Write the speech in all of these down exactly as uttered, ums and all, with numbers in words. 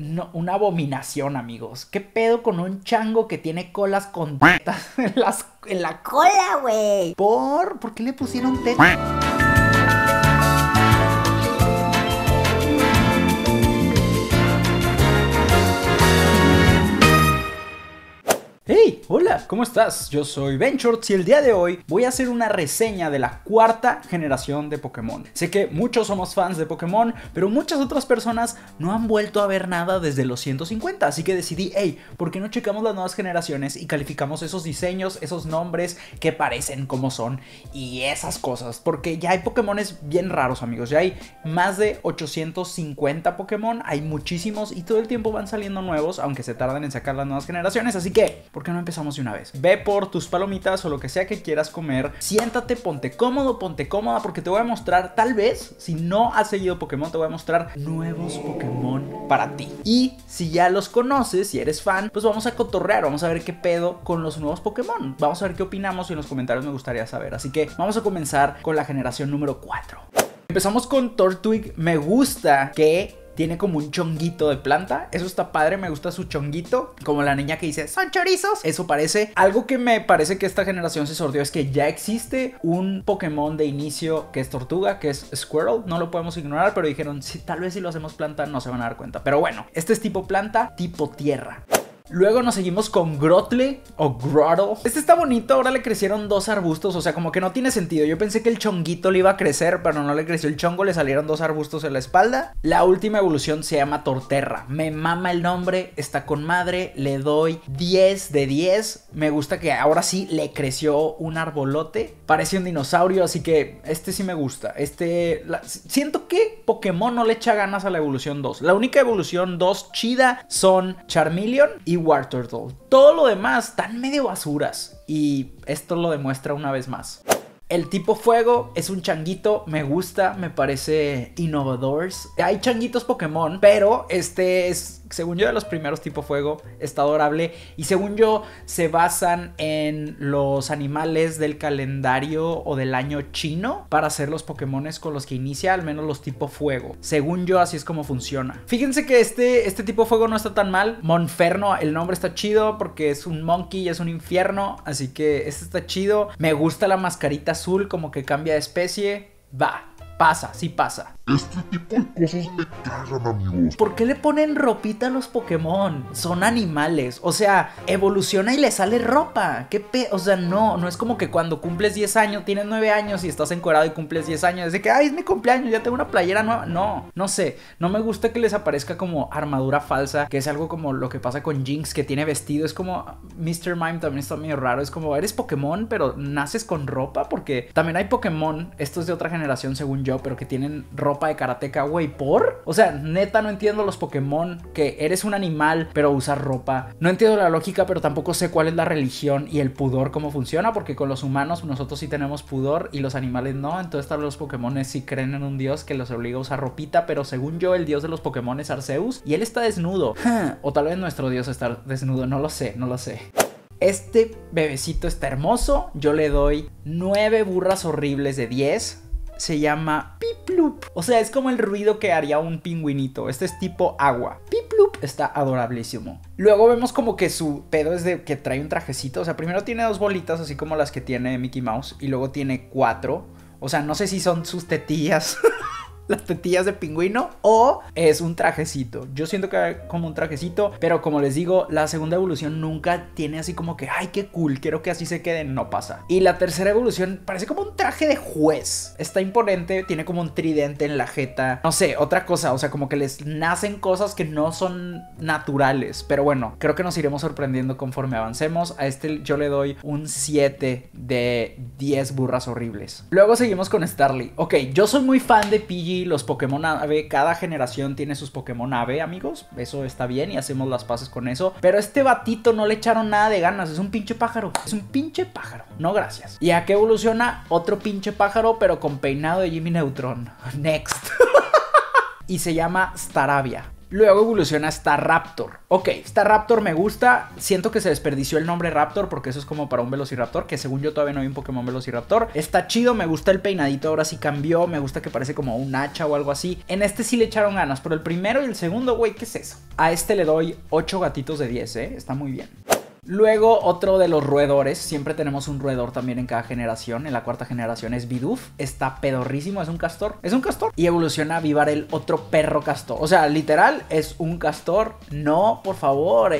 No, una abominación, amigos. ¿Qué pedo con un chango que tiene colas con tetas en, las, en la cola, güey? ¿Por? ¿Por qué le pusieron tetas? ¡Hey! Hola, ¿cómo estás? Yo soy Ben Shorts y el día de hoy voy a hacer una reseña de la cuarta generación de Pokémon. Sé que muchos somos fans de Pokémon, pero muchas otras personas no han vuelto a ver nada desde los ciento cincuenta, así que decidí, hey, ¿por qué no checamos las nuevas generaciones y calificamos esos diseños, esos nombres que parecen como son y esas cosas? Porque ya hay Pokémones bien raros, amigos, ya hay más de ochocientos cincuenta Pokémon, hay muchísimos y todo el tiempo van saliendo nuevos, aunque se tardan en sacar las nuevas generaciones, así que... ¿por qué no empezamos de una vez? Ve por tus palomitas o lo que sea que quieras comer. Siéntate, ponte cómodo, ponte cómoda, porque te voy a mostrar, tal vez, si no has seguido Pokémon, te voy a mostrar nuevos Pokémon para ti. Y si ya los conoces, si eres fan, pues vamos a cotorrear, vamos a ver qué pedo con los nuevos Pokémon. Vamos a ver qué opinamos y en los comentarios me gustaría saber. Así que vamos a comenzar con la generación número cuatro. Empezamos con Torterra. Me gusta que... tiene como un chonguito de planta. Eso está padre, me gusta su chonguito. Como la niña que dice, ¡son chorizos! Eso parece. Algo que me parece que esta generación se sordió es que ya existe un Pokémon de inicio que es tortuga, que es Squirtle. No lo podemos ignorar, pero dijeron, sí, tal vez si lo hacemos planta no se van a dar cuenta. Pero bueno, este es tipo planta, tipo tierra. Luego nos seguimos con Grotle o Grotle. Este está bonito, ahora le crecieron dos arbustos, o sea, como que no tiene sentido. Yo pensé que el chonguito le iba a crecer, pero no le creció el chongo, le salieron dos arbustos en la espalda. La última evolución se llama Torterra. Me mama el nombre, está con madre, le doy diez de diez. Me gusta que ahora sí le creció un arbolote. Parece un dinosaurio, así que este sí me gusta. Este, la... siento que Pokémon no le echa ganas a la evolución dos. La única evolución dos chida son Charmeleon y Wartortle. Todo lo demás están medio basuras y esto lo demuestra una vez más. El tipo fuego es un changuito, me gusta, me parece innovador. Hay changuitos Pokémon, pero este es, según yo, de los primeros tipo fuego, está adorable. Y según yo, se basan en los animales del calendario o del año chino para hacer los Pokémones con los que inicia, al menos los tipo fuego. Según yo, así es como funciona. Fíjense que este, este tipo fuego no está tan mal. Monferno, el nombre está chido porque es un monkey y es un infierno, así que este está chido. Me gusta la mascarita azul, como que cambia de especie. Va, pasa, sí pasa. Este tipo de cosas me cagan, amigos. ¿Por qué le ponen ropita a los Pokémon? Son animales, o sea, evoluciona y le sale ropa. ¿Qué pe... O sea, no, no es como que cuando cumples diez años, tienes nueve años y estás encuerado y cumples diez años, es de que, ay, es mi cumpleaños, ya tengo una playera nueva. No, no sé, no me gusta que les aparezca como armadura falsa, que es algo como lo que pasa con Jinx, que tiene vestido. Es como, mister Mime también está medio raro, es como, eres Pokémon, pero naces con ropa, porque también hay Pokémon, esto es de otra generación según yo, pero que tienen ropa de karateka, güey, ¿por? O sea, neta, no entiendo los Pokémon, que eres un animal, pero usas ropa. No entiendo la lógica, pero tampoco sé cuál es la religión y el pudor, cómo funciona, porque con los humanos nosotros sí tenemos pudor y los animales no, entonces tal vez los Pokémon sí creen en un dios que los obliga a usar ropita, pero según yo, el dios de los Pokémon es Arceus y él está desnudo. O tal vez nuestro dios está desnudo, no lo sé, no lo sé. Este bebecito está hermoso, yo le doy nueve burras horribles de diez. Se llama Piplup. O sea, es como el ruido que haría un pingüinito. Este es tipo agua. Piplup está adorabilísimo. Luego vemos como que su pedo es de que trae un trajecito. O sea, primero tiene dos bolitas, así como las que tiene Mickey Mouse. Y luego tiene cuatro. O sea, no sé si son sus tetillas. Las tetillas de pingüino o es un trajecito. Yo siento que como un trajecito, pero como les digo, la segunda evolución nunca tiene así como que, ay, qué cool, quiero que así se quede, no pasa. Y la tercera evolución parece como un traje de juez. Está imponente, tiene como un tridente en la jeta. No sé, otra cosa, o sea, como que les nacen cosas que no son naturales. Pero bueno, creo que nos iremos sorprendiendo conforme avancemos. A este yo le doy un siete de diez burras horribles. Luego seguimos con Starly. Ok, yo soy muy fan de Pidgey. Los Pokémon ave, cada generación tiene sus Pokémon ave, amigos, eso está bien y hacemos las paces con eso, pero a este batito no le echaron nada de ganas, es un pinche pájaro, es un pinche pájaro, no gracias. ¿Y a qué evoluciona? Otro pinche pájaro, pero con peinado de Jimmy Neutron. Next. Y se llama Staravia. Luego evoluciona a Staraptor. Ok, Staraptor me gusta. Siento que se desperdició el nombre Raptor porque eso es como para un Velociraptor, que según yo todavía no hay un Pokémon Velociraptor. Está chido, me gusta el peinadito, ahora sí cambió. Me gusta que parece como un hacha o algo así. En este sí le echaron ganas, pero el primero y el segundo, güey, ¿qué es eso? A este le doy ocho gatitos de diez, ¿eh? Está muy bien. Luego otro de los roedores, siempre tenemos un roedor también en cada generación, en la cuarta generación es Bidoof, está pedorrísimo, es un castor, es un castor y evoluciona a Vivar, el otro perro castor, o sea, literal es un castor, no, por favor,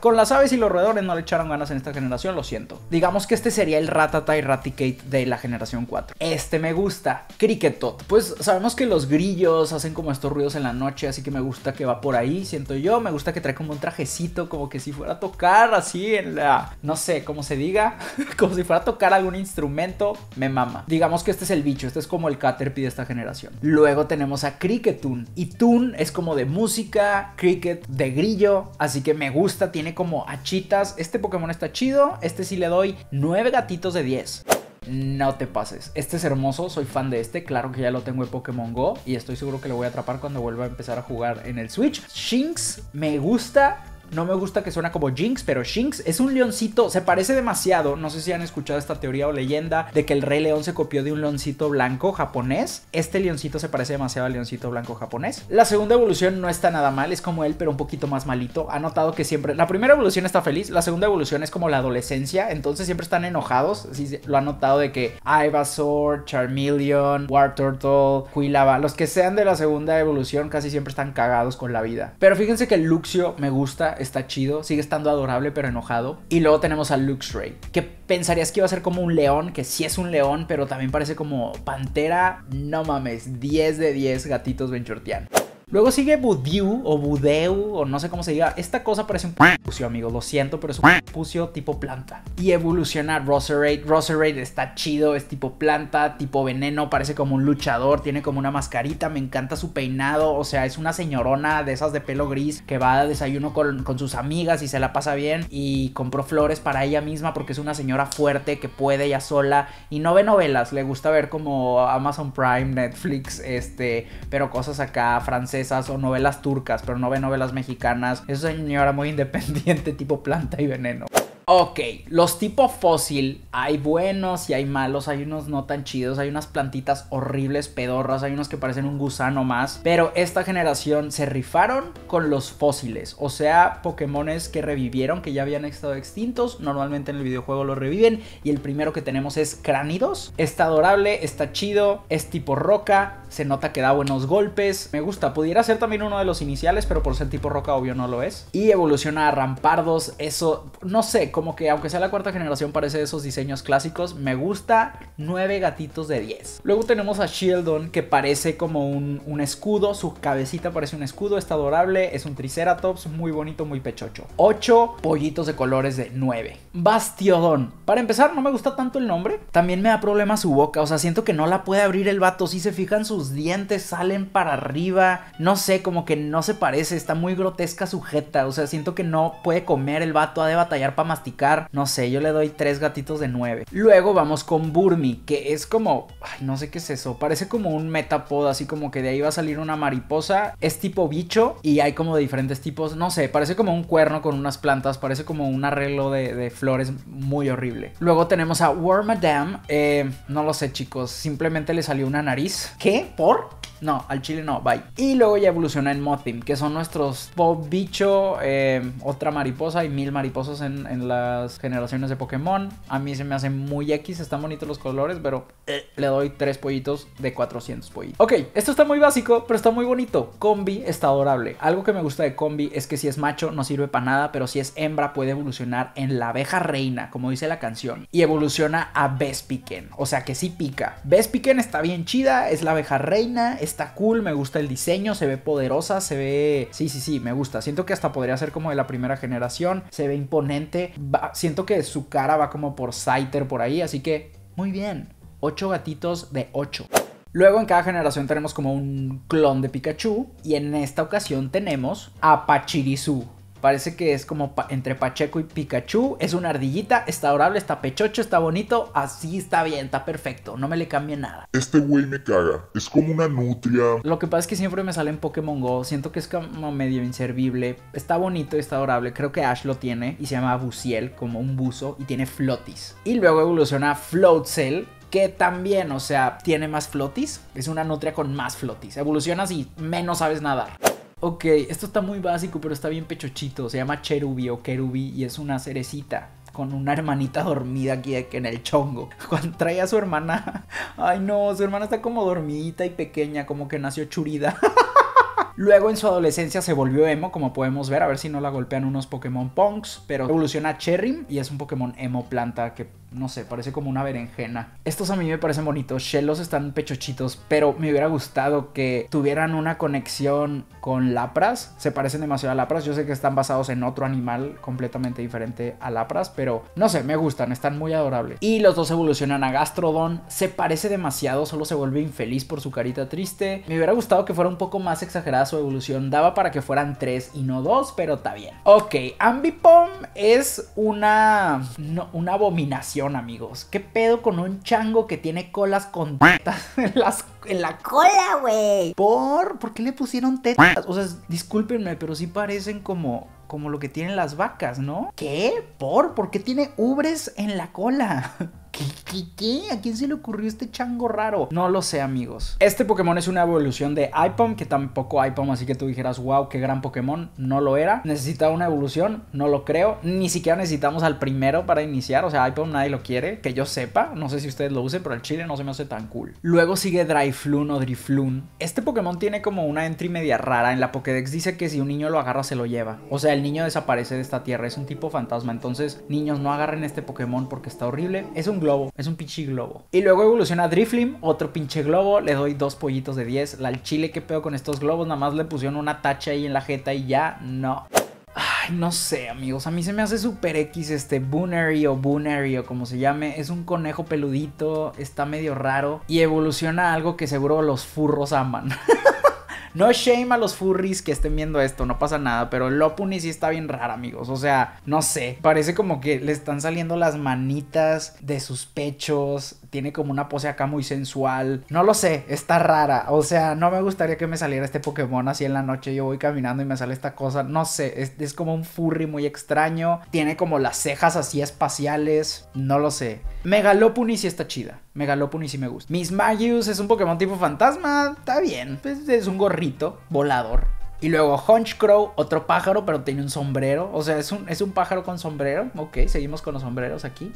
con las aves y los roedores no le echaron ganas en esta generación, lo siento. Digamos que este sería el Rattata y Raticate de la generación cuatro. Este me gusta, Cricketot, pues sabemos que los grillos hacen como estos ruidos en la noche, así que me gusta que va por ahí, siento yo, me gusta que trae como un trajecito, como que si fuera a tocar, así en la, no sé cómo se diga, como si fuera a tocar algún instrumento, me mama. Digamos que este es el bicho, este es como el Caterpie de esta generación. Luego tenemos a Cricketun, y Tun es como de música, cricket de grillo, así que me gusta, tiene como hachitas. Este Pokémon está chido, este sí le doy nueve gatitos de diez. No te pases, este es hermoso, soy fan de este, claro que ya lo tengo en Pokémon Go y estoy seguro que lo voy a atrapar cuando vuelva a empezar a jugar en el Switch. Shinx me gusta. No me gusta que suena como Jinx, pero Shinx es un leoncito, se parece demasiado. No sé si han escuchado esta teoría o leyenda de que el Rey León se copió de un leoncito blanco japonés. Este leoncito se parece demasiado al leoncito blanco japonés. La segunda evolución no está nada mal, es como él, pero un poquito más malito. Ha notado que siempre... La primera evolución está feliz, la segunda evolución es como la adolescencia, entonces siempre están enojados. Sí, lo han notado de que Ivysaur, Charmeleon, Wartortle, Quilava, los que sean de la segunda evolución casi siempre están cagados con la vida. Pero fíjense que el Luxio me gusta, está chido, sigue estando adorable pero enojado. Y luego tenemos a Luxray, que pensarías que iba a ser como un león, que sí es un león, pero también parece como pantera. No mames, diez de diez gatitos benchortianos. Luego sigue Budew o Budeu o no sé cómo se diga. Esta cosa parece un pucio, amigos. Lo siento, pero es un pucio tipo planta. Y evoluciona Roserade. Roserade está chido, es tipo planta, tipo veneno. Parece como un luchador, tiene como una mascarita. Me encanta su peinado. O sea, es una señorona de esas de pelo gris que va a desayuno con, con sus amigas y se la pasa bien. Y compró flores para ella misma porque es una señora fuerte que puede ella sola. Y no ve novelas. Le gusta ver como Amazon Prime, Netflix, este, pero cosas acá francesas o novelas turcas, pero no ve novelas mexicanas. Es una señora muy independiente, tipo planta y veneno. Ok, los tipo fósil, hay buenos y hay malos, hay unos no tan chidos, hay unas plantitas horribles, pedorras, hay unos que parecen un gusano más, pero esta generación se rifaron con los fósiles, o sea, Pokémones que revivieron, que ya habían estado extintos, normalmente en el videojuego los reviven, y el primero que tenemos es Cránidos, está adorable, está chido, es tipo roca, se nota que da buenos golpes, me gusta, pudiera ser también uno de los iniciales, pero por ser tipo roca obvio no lo es, y evoluciona a Rampardos, eso, no sé, como que aunque sea la cuarta generación parece de esos diseños clásicos. Me gusta, nueve gatitos de diez. Luego tenemos a Shieldon, que parece como un, un escudo. Su cabecita parece un escudo, está adorable. Es un Triceratops, muy bonito, muy pechocho. Ocho pollitos de colores de nueve. Bastiodon, para empezar no me gusta tanto el nombre. También me da problema su boca, o sea, siento que no la puede abrir el vato. Si se fijan, sus dientes salen para arriba. No sé, como que no se parece. Está muy grotesca su jeta, o sea, siento que no puede comer el vato. Ha de batallar para masticar. No sé, yo le doy tres gatitos de nueve. Luego vamos con Burmy, que es como... Ay, no sé qué es eso. Parece como un metapod, así como que de ahí va a salir una mariposa. Es tipo bicho y hay como de diferentes tipos. No sé, parece como un cuerno con unas plantas. Parece como un arreglo de, de flores muy horrible. Luego tenemos a Wormadam. Eh, no lo sé, chicos. Simplemente le salió una nariz. ¿Qué? ¿Por? No, al chile no, bye. Y luego ya evoluciona en Mothim, que son nuestros Bob Bicho, eh, otra mariposa y mil mariposas en, en las generaciones de Pokémon. A mí se me hace muy X, están bonitos los colores, pero eh, le doy tres pollitos de cuatrocientos pollitos. Ok, esto está muy básico, pero está muy bonito. Combi está adorable. Algo que me gusta de Combi es que si es macho no sirve para nada, pero si es hembra puede evolucionar en la abeja reina, como dice la canción. Y evoluciona a Vespiquen, o sea que sí pica. Vespiquen está bien chida, es la abeja reina. Está cool, me gusta el diseño, se ve poderosa, se ve... Sí, sí, sí, me gusta. Siento que hasta podría ser como de la primera generación. Se ve imponente. Va... Siento que su cara va como por Scyther por ahí, así que... Muy bien. ocho gatitos de ocho. Luego en cada generación tenemos como un clon de Pikachu. Y en esta ocasión tenemos a Pachirisu. Parece que es como pa entre Pacheco y Pikachu. Es una ardillita, está adorable, está pechocho, está bonito. Así está bien, está perfecto. No me le cambie nada. Este güey me caga. Es como una nutria. Lo que pasa es que siempre me sale en Pokémon Go. Siento que es como medio inservible. Está bonito y está adorable. Creo que Ash lo tiene y se llama Buciel, como un buzo. Y tiene flotis. Y luego evoluciona a Floatzel, que también, o sea, tiene más flotis. Es una nutria con más flotis. Evolucionas y menos sabes nadar. Ok, esto está muy básico, pero está bien pechochito. Se llama Cherubi o Kerubi y es una cerecita con una hermanita dormida aquí en el chongo. Cuando trae a su hermana... Ay no, su hermana está como dormidita y pequeña, como que nació churida. Luego en su adolescencia se volvió emo, como podemos ver. A ver si no la golpean unos Pokémon punks. Pero evoluciona a Cherrim y es un Pokémon emo planta que... no sé, parece como una berenjena. Estos a mí me parecen bonitos. Shelos están pechochitos, pero me hubiera gustado que tuvieran una conexión con Lapras. Se parecen demasiado a Lapras. Yo sé que están basados en otro animal completamente diferente a Lapras, pero no sé, me gustan, están muy adorables. Y los dos evolucionan a Gastrodon. Se parece demasiado, solo se vuelve infeliz por su carita triste. Me hubiera gustado que fuera un poco más exagerada su evolución. Daba para que fueran tres y no dos, pero está bien. Ok, Ambipom es una... no, una abominación, amigos. ¿Qué pedo con un chango que tiene colas con tetas en, las, en la cola, güey? ¿Por? ¿Por qué le pusieron tetas? O sea, discúlpenme, pero sí parecen como... como lo que tienen las vacas, ¿no? ¿Qué? ¿Por? ¿Por qué tiene ubres en la cola? ¿Qué, qué, qué? ¿A quién se le ocurrió este chango raro? No lo sé, amigos. Este Pokémon es una evolución de Ipom, que tampoco Ipom, así que tú dijeras, wow, qué gran Pokémon. No lo era. Necesitaba una evolución, no lo creo. Ni siquiera necesitamos al primero para iniciar. O sea, Ipom nadie lo quiere, que yo sepa. No sé si ustedes lo usen, pero el chile no se me hace tan cool. Luego sigue Drifloon o Drifloon. Este Pokémon tiene como una entry media rara. En la Pokédex dice que si un niño lo agarra, se lo lleva. O sea, el niño desaparece de esta tierra, es un tipo fantasma. Entonces, niños, no agarren este Pokémon porque está horrible. Es un globo, es un pinche globo. Y luego evoluciona a Driflim, otro pinche globo. Le doy dos pollitos de diez. Al chile, ¿qué pedo con estos globos? Nada más le pusieron una tacha ahí en la jeta y ya, no. Ay, no sé, amigos. A mí se me hace super X este Buneary o Buneary o como se llame. Es un conejo peludito, está medio raro. Y evoluciona a algo que seguro los furros aman. No shame a los furries que estén viendo esto, no pasa nada, pero el Lopuni sí está bien rara, amigos. O sea, no sé, parece como que le están saliendo las manitas de sus pechos. Tiene como una pose acá muy sensual. No lo sé, está rara. O sea, no me gustaría que me saliera este Pokémon así en la noche. Yo voy caminando y me sale esta cosa. No sé, es, es como un furry muy extraño. Tiene como las cejas así espaciales. No lo sé. Megalopuni sí está chida. Megalopuni sí me gusta. Miss Magius es un Pokémon tipo fantasma. Está bien. Pues es un gorrito volador. Y luego Honchcrow, otro pájaro, pero tiene un sombrero. O sea, es un, es un pájaro con sombrero. Ok, seguimos con los sombreros aquí.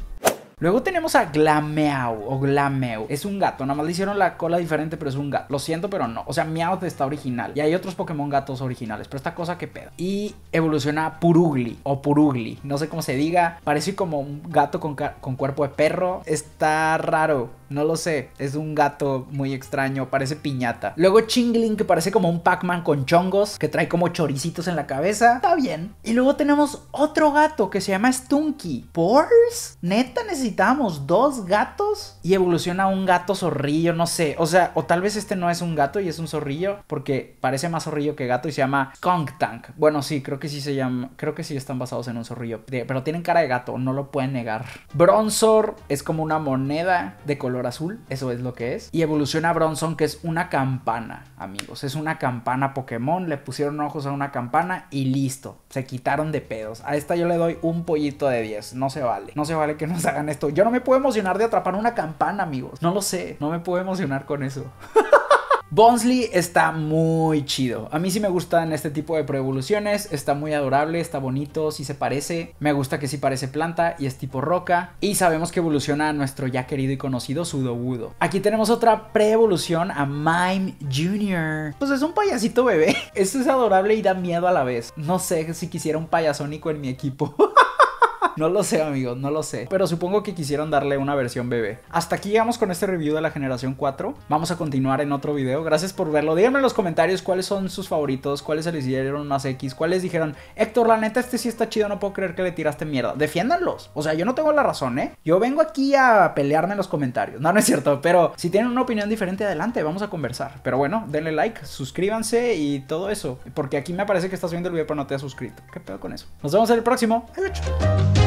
Luego tenemos a Glameow o Glameow. Es un gato, nada más le hicieron la cola diferente, pero es un gato. Lo siento, pero no. O sea, Meowth está original. Y hay otros Pokémon gatos originales, pero esta cosa qué pedo. Y evoluciona a Purugli o Purugli. No sé cómo se diga. Parece como un gato con, con cuerpo de perro. Está raro. No lo sé, es un gato muy extraño, parece piñata. Luego Chingling, que parece como un Pac-Man con chongos, que trae como choricitos en la cabeza. Está bien. Y luego tenemos otro gato que se llama Stunky. ¿Pors? ¿Neta necesitamos dos gatos? Y evoluciona a un gato zorrillo, no sé. O sea, o tal vez este no es un gato y es un zorrillo, porque parece más zorrillo que gato y se llama Skunk Tank. Bueno, sí, creo que sí se llama, creo que sí están basados en un zorrillo, pero tienen cara de gato, no lo pueden negar. Bronzor es como una moneda de color azul, eso es lo que es. Y evoluciona a Bronzong, que es una campana, amigos. Es una campana Pokémon, le pusieron ojos a una campana y listo. Se quitaron de pedos. A esta yo le doy un pollito de diez, no se vale. No se vale que nos hagan esto. Yo no me puedo emocionar de atrapar una campana, amigos. No lo sé, no me puedo emocionar con eso. Bonsly está muy chido. A mí sí me gustan este tipo de preevoluciones. Está muy adorable, está bonito, sí se parece. Me gusta que sí parece planta y es tipo roca. Y sabemos que evoluciona a nuestro ya querido y conocido Sudowoodo. Aquí tenemos otra preevolución a Mime junior Pues es un payasito bebé. Esto es adorable y da miedo a la vez. No sé si quisiera un payasónico en mi equipo. No lo sé, amigos, no lo sé. Pero supongo que quisieron darle una versión bebé. Hasta aquí llegamos con este review de la generación cuatro. Vamos a continuar en otro video. Gracias por verlo. Díganme en los comentarios cuáles son sus favoritos, cuáles se les hicieron más X, cuáles dijeron, Héctor, la neta, este sí está chido, no puedo creer que le tiraste mierda. Defiéndanlos. O sea, yo no tengo la razón, ¿eh? Yo vengo aquí a pelearme en los comentarios. No, no es cierto, pero si tienen una opinión diferente, adelante, vamos a conversar. Pero bueno, denle like, suscríbanse y todo eso. Porque aquí me parece que estás viendo el video pero no te has suscrito. ¿Qué pedo con eso? Nos vemos en el próximo. Adiós.